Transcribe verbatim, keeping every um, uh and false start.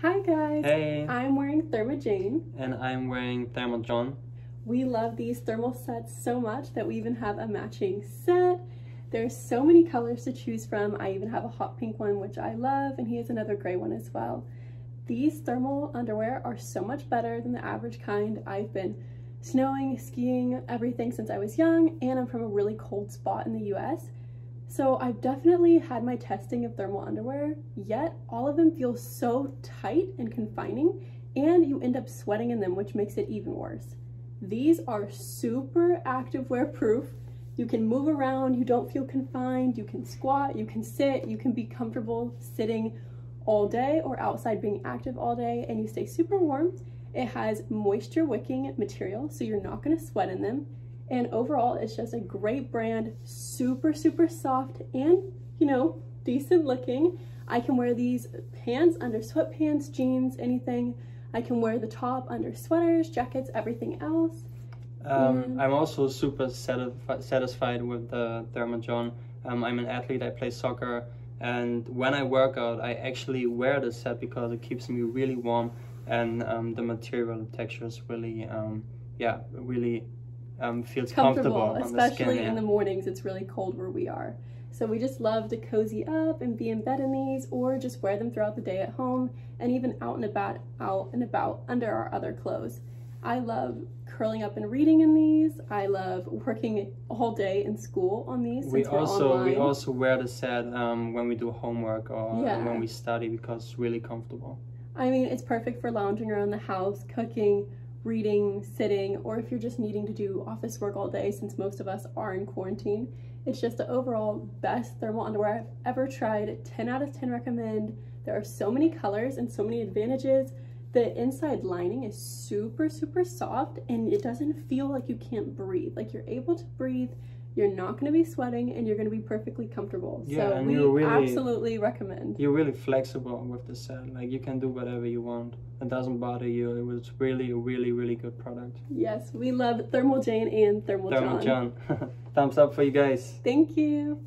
Hi guys! Hey! I'm wearing Thermajane. And I'm wearing Thermajohn. We love these thermal sets so much that we even have a matching set. There's so many colors to choose from. I even have a hot pink one, which I love, and here's another gray one as well. These thermal underwear are so much better than the average kind. I've been snowing, skiing, everything since I was young, and I'm from a really cold spot in the U S. So I've definitely had my testing of thermal underwear, yet all of them feel so tight and confining, and you end up sweating in them, which makes it even worse. These are super active wear proof. You can move around, you don't feel confined, you can squat, you can sit, you can be comfortable sitting all day or outside being active all day, and you stay super warm. It has moisture wicking material, so you're not gonna sweat in them. And overall, it's just a great brand, super, super soft and, you know, decent looking. I can wear these pants under sweatpants, jeans, anything. I can wear the top under sweaters, jackets, everything else. Um, and... I'm also super satisfi satisfied with the Thermajohn. Um, I'm an athlete, I play soccer. And when I work out, I actually wear this set because it keeps me really warm. And um, the material texture is really, um, yeah, really... Um, feels comfortable, comfortable especially on the skin, yeah. In the mornings it's really cold where we are, so we just love to cozy up and be in bed in these, or just wear them throughout the day at home and even out and about out and about under our other clothes. I love curling up and reading in these. I love working all day in school on these. We also online. we also wear the set um, when we do homework or yeah. when we study, because it's really comfortable. I mean, it's perfect for lounging around the house, cooking, reading, sitting, or if you're just needing to do office work all day, since most of us are in quarantine. It's just the overall best thermal underwear I've ever tried. ten out of ten recommend. There are so many colors and so many advantages. The inside lining is super, super soft, and it doesn't feel like you can't breathe. Like, you're able to breathe, you're not going to be sweating, and you're going to be perfectly comfortable. Yeah, so and we you really, absolutely recommend. You're really flexible with the set. Like, you can do whatever you want. It doesn't bother you. It was really, really, really good product. Yes, we love Thermajane and Thermajohn. Thermajohn. Thumbs up for you guys. Thank you.